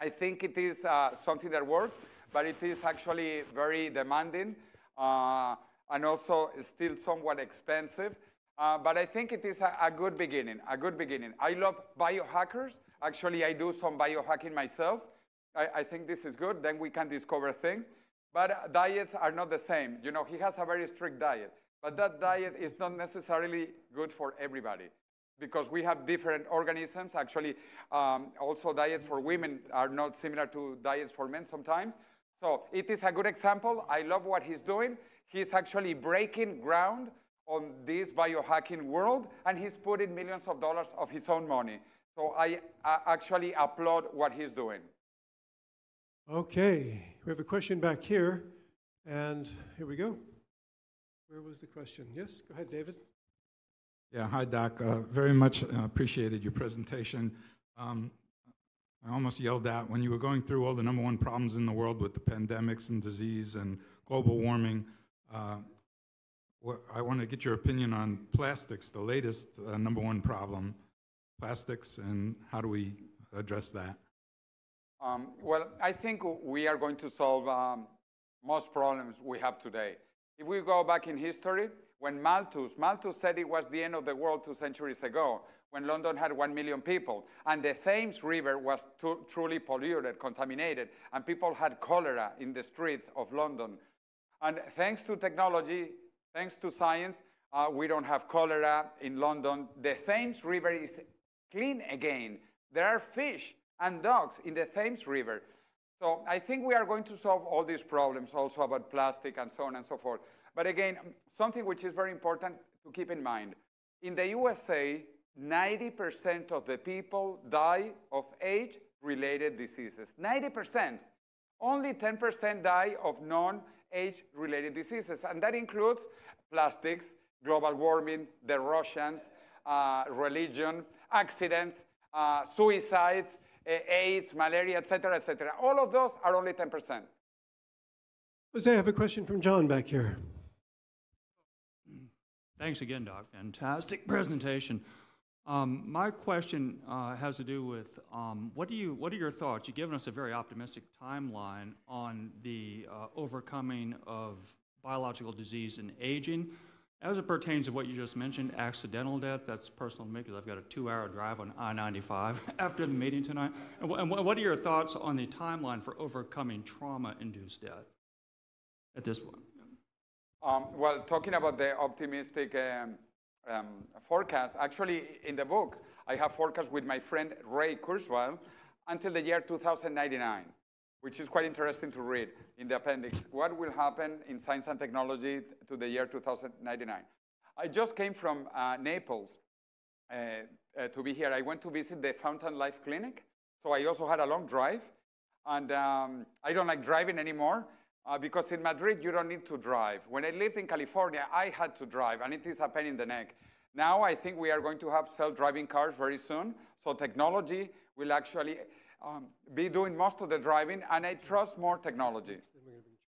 I think it is something that works, but it is actually very demanding and also still somewhat expensive. But I think it is a good beginning, a good beginning. I love biohackers. Actually, I do some biohacking myself. I think this is good. Then we can discover things. But diets are not the same. You know, he has a very strict diet. But that diet is not necessarily good for everybody because we have different organisms. Actually, also diets for women are not similar to diets for men sometimes. So it is a good example. I love what he's doing. He's actually breaking ground on this biohacking world, and he's putting millions of dollars of his own money. So I actually applaud what he's doing. Okay, we have a question back here, and here we go. Where was the question? Yes, go ahead, David. Yeah, hi, Doc. Very much appreciated your presentation. I almost yelled out when you were going through all the #1 problems in the world with the pandemics and disease and global warming. I want to get your opinion on plastics, the latest #1 problem, plastics, and how do we address that? Well, I think we are going to solve most problems we have today. If we go back in history, when Malthus said it was the end of the world 2 centuries ago, when London had 1 million people, and the Thames River was truly polluted, contaminated, and people had cholera in the streets of London. And thanks to technology, thanks to science, we don't have cholera in London. The Thames River is clean again. There are fish and dogs in the Thames River. So I think we are going to solve all these problems also about plastic and so on and so forth. But again, something which is very important to keep in mind. In the USA, 90% of the people die of age-related diseases. 90%. Only 10% die of non-age-related diseases. And that includes plastics, global warming, the Russians, religion, accidents, suicides, AIDS, malaria, et cetera, et cetera. All of those are only 10%. Jose, I have a question from John back here. Thanks again, Doc. Fantastic presentation. My question has to do with what are your thoughts? You've given us a very optimistic timeline on the overcoming of biological disease and aging. As it pertains to what you just mentioned, accidental death, that's personal to me because I've got a 2-hour drive on I-95 after the meeting tonight. And what are your thoughts on the timeline for overcoming trauma-induced death at this point? Well, talking about the optimistic forecast, actually in the book, I have forecast with my friend Ray Kurzweil until the year 2099. which is quite interesting to read in the appendix. What will happen in science and technology to the year 2099? I just came from Naples to be here. I went to visit the Fountain Life Clinic. So I also had a long drive. And I don't like driving anymore because in Madrid, you don't need to drive. When I lived in California, I had to drive, and it is a pain in the neck. Now I think we are going to have self-driving cars very soon. So technology will actually be doing most of the driving, and I trust more technology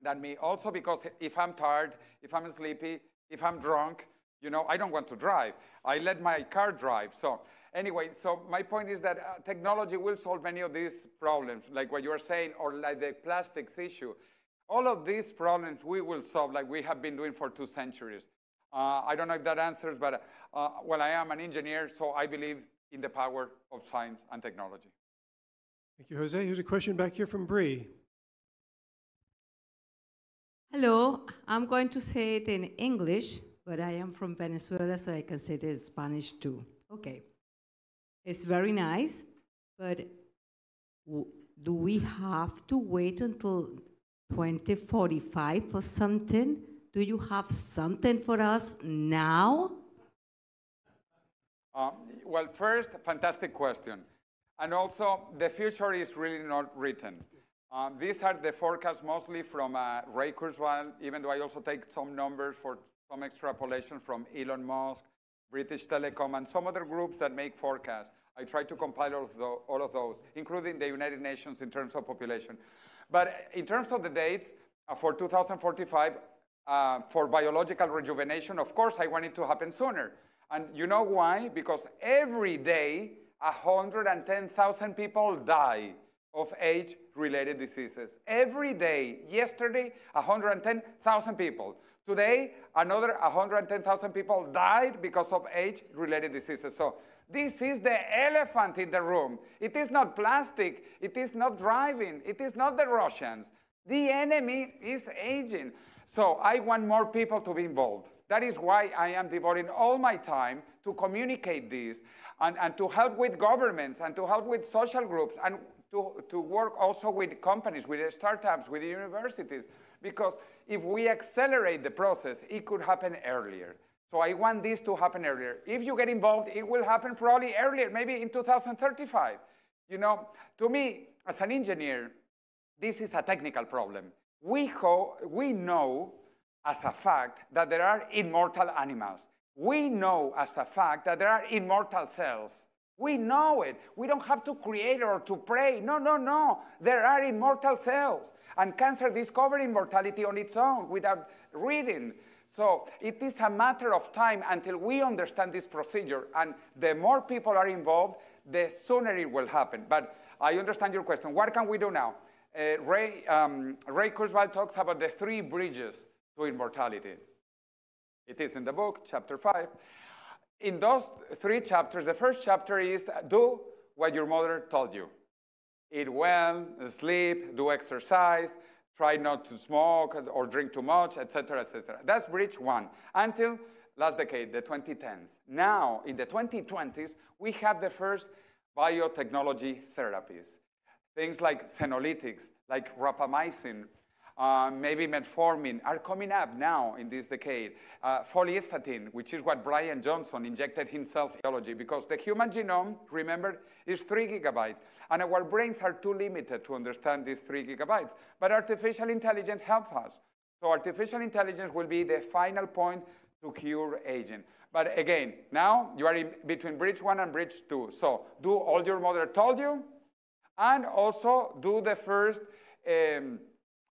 than me. Also because if I'm tired, if I'm sleepy, if I'm drunk, you know, I don't want to drive. I let my car drive. So anyway, so my point is that technology will solve many of these problems, like what you are saying, or like the plastics issue. All of these problems we will solve like we have been doing for 2 centuries. I don't know if that answers, but well, I am an engineer, so I believe in the power of science and technology. Thank you, Jose. Here's a question back here from Bree. Hello. I'm going to say it in English, but I am from Venezuela, so I can say it in Spanish too. Okay. It's very nice, but do we have to wait until 2045 for something? Do you have something for us now? Well, first, fantastic question. And also, the future is really not written. These are the forecasts mostly from Ray Kurzweil, even though I also take some numbers for some extrapolation from Elon Musk, British Telecom, and some other groups that make forecasts. I try to compile all of those, including the United Nations in terms of population. But in terms of the dates, for 2045, for biological rejuvenation, of course, I want it to happen sooner. And you know why? Because every day, 110,000 people die of age-related diseases. Every day. Yesterday, 110,000 people. Today, another 110,000 people died because of age-related diseases. So this is the elephant in the room. It is not plastic. It is not driving. It is not the Russians. The enemy is aging. So I want more people to be involved. That is why I am devoting all my time to communicate this and to help with governments and to help with social groups and to work also with companies, with startups, with universities, because if we accelerate the process, it could happen earlier. So I want this to happen earlier. If you get involved, it will happen probably earlier, maybe in 2035. You know, to me, as an engineer, this is a technical problem. We know as a fact that there are immortal animals. We know as a fact that there are immortal cells. We know it. We don't have to create or to pray. No, no, no. There are immortal cells. And cancer discovered immortality on its own without reading. So it is a matter of time until we understand this procedure. And the more people are involved, the sooner it will happen. But I understand your question. What can we do now? Ray Kurzweil talks about the 3 bridges to immortality. It is in the book, chapter 5. In those 3 chapters, the first chapter is do what your mother told you. Eat well, sleep, do exercise, try not to smoke or drink too much, etc., etc. That's bridge 1 until last decade, the 2010s. Now, in the 2020s, we have the first biotechnology therapies. Things like senolytics, like rapamycin, maybe metformin are coming up now in this decade. Follistatin, which is what Brian Johnson injected himself in biology, because the human genome, remember, is 3 gigabytes. And our brains are too limited to understand these 3 gigabytes. But artificial intelligence helps us. So artificial intelligence will be the final point to cure aging. But again, now you are in between bridge 1 and bridge 2. So do all your mother told you, and also do the first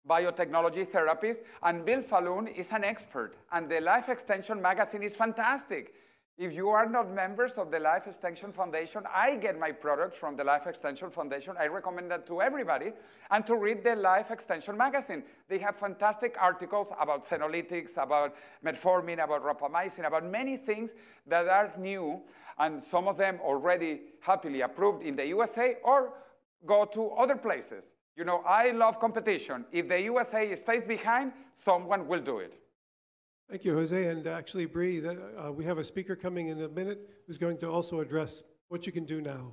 biotechnology therapies, and Bill Faloon is an expert, and the Life Extension magazine is fantastic. If you are not members of the Life Extension Foundation, I get my products from the Life Extension Foundation. I recommend that to everybody, and to read the Life Extension magazine. They have fantastic articles about senolytics, about metformin, about rapamycin, about many things that are new, and some of them already happily approved in the USA or go to other places. You know, I love competition. If the USA stays behind, someone will do it. Thank you, Jose. And actually, Bree, we have a speaker coming in a minute who's going to also address what you can do now.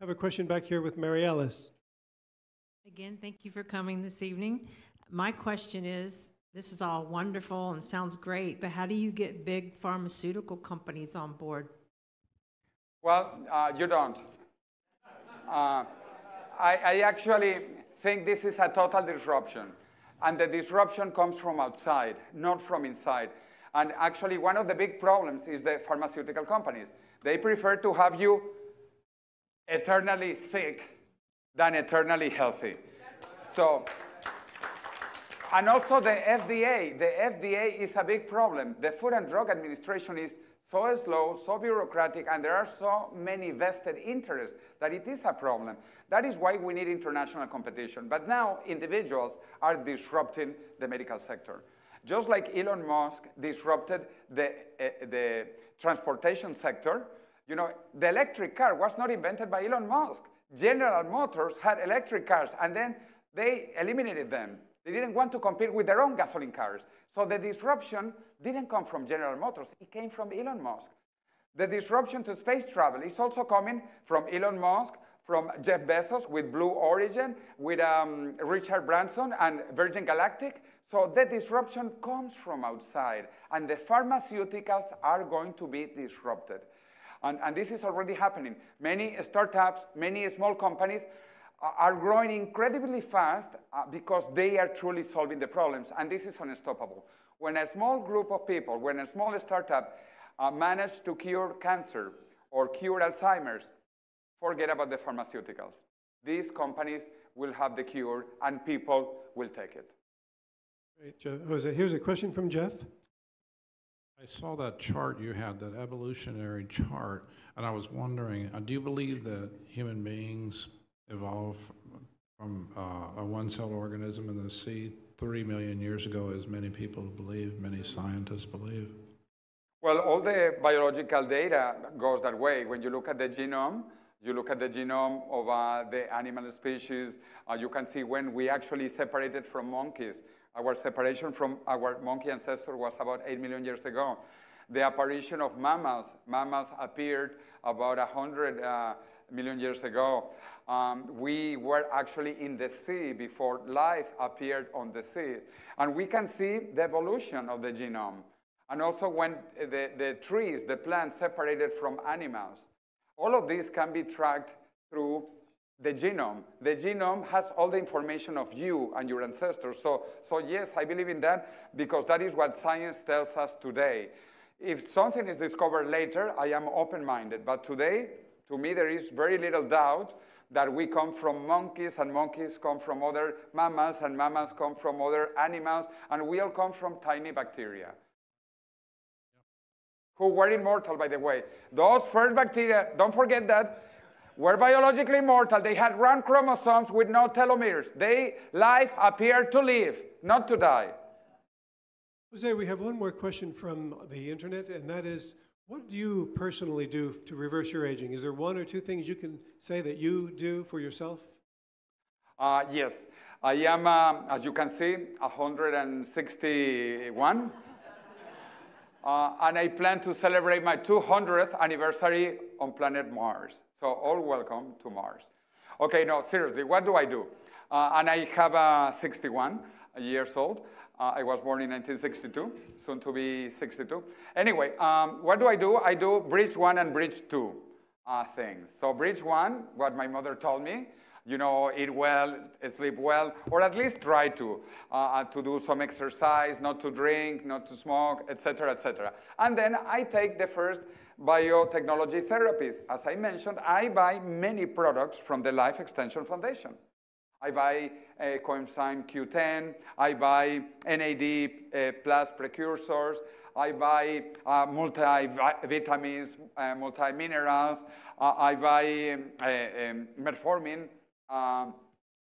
I have a question back here with Mary Alice. Again, thank you for coming this evening. My question is, this is all wonderful and sounds great, but how do you get big pharmaceutical companies on board? Well, you don't. I actually think this is a total disruption. And the disruption comes from outside, not from inside. And actually, one of the big problems is the pharmaceutical companies. They prefer to have you eternally sick than eternally healthy. So, and also the FDA. The FDA is a big problem. The Food and Drug Administration is so slow, so bureaucratic, and there are so many vested interests that it is a problem. That is why we need international competition. But now individuals are disrupting the medical sector. Just like Elon Musk disrupted the transportation sector, you know, the electric car was not invented by Elon Musk. General Motors had electric cars, and then they eliminated them. They didn't want to compete with their own gasoline cars. So the disruption didn't come from General Motors. It came from Elon Musk. The disruption to space travel is also coming from Elon Musk, from Jeff Bezos with Blue Origin, with Richard Branson and Virgin Galactic. So the disruption comes from outside, and the pharmaceuticals are going to be disrupted. And this is already happening. Many startups, many small companies are growing incredibly fast because they are truly solving the problems, and this is unstoppable. When a small group of people, when a small startup managed to cure cancer or cure Alzheimer's, forget about the pharmaceuticals. These companies will have the cure, and people will take it. Great, Jose. Here's a question from Jeff. I saw that chart you had, that evolutionary chart, and I was wondering, do you believe that human beings evolve from a one-cell organism in the sea 3 million years ago, as many people believe, many scientists believe? Well, all the biological data goes that way. When you look at the genome, you look at the genome of the animal species, you can see when we actually separated from monkeys. Our separation from our monkey ancestor was about 8 million years ago. The apparition of mammals. Mammals appeared about 100 million years ago. We were actually in the sea before life appeared on the sea. And we can see the evolution of the genome. And also when the trees, the plants separated from animals. All of these can be tracked through the genome. The genome has all the information of you and your ancestors. So yes, I believe in that because that is what science tells us today. If something is discovered later, I am open-minded. But today, to me, there is very little doubt that we come from monkeys, and monkeys come from other mammals, and mammals come from other animals, and we all come from tiny bacteria. Who were immortal, by the way. Those first bacteria, don't forget that, were biologically immortal. They had round chromosomes with no telomeres. Life appeared to live, not to die. Jose, we have one more question from the internet, and that is, what do you personally do to reverse your aging? Is there one or two things you can say that you do for yourself? Yes. I am, as you can see, 161. And I plan to celebrate my 200th anniversary on planet Mars. So all welcome to Mars. OK, no, seriously, what do I do? And I have 61 years old. I was born in 1962, soon to be 62. Anyway, what do? I do bridge one and bridge two things. So bridge one, what my mother told me, you know, eat well, sleep well, or at least try to do some exercise, not to drink, not to smoke, etc., etc. And then I take the first biotechnology therapies. As I mentioned, I buy many products from the Life Extension Foundation. I buy coenzyme Q10, I buy NAD plus precursors, I buy multivitamins, multiminerals, I buy metformin,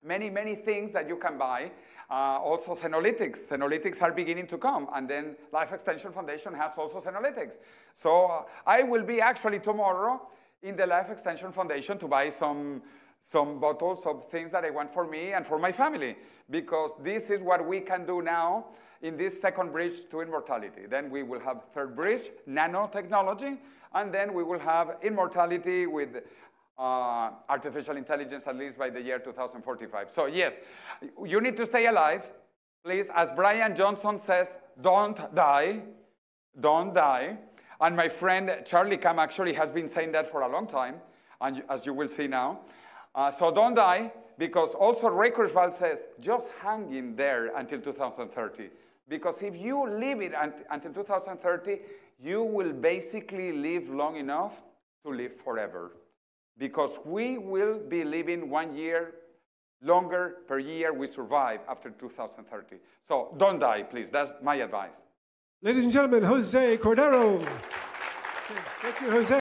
many, many things that you can buy. Also senolytics. Senolytics are beginning to come, and then Life Extension Foundation has also senolytics. So I will be actually tomorrow in the Life Extension Foundation to buy some bottles of things that I want for me and for my family, because this is what we can do now in this second bridge to immortality. Then we will have third bridge, nanotechnology, and then we will have immortality with artificial intelligence, at least by the year 2045. So yes, you need to stay alive. Please, as Brian Johnson says, don't die. Don't die. And my friend Charlie Kam actually has been saying that for a long time, and as you will see now. So don't die, because also Ray Kurzweil says, just hang in there until 2030. Because if you live it until 2030, you will basically live long enough to live forever. Because we will be living 1 year longer per year we survive after 2030. So don't die, please. That's my advice. Ladies and gentlemen, Jose Cordeiro. Thank you, Jose.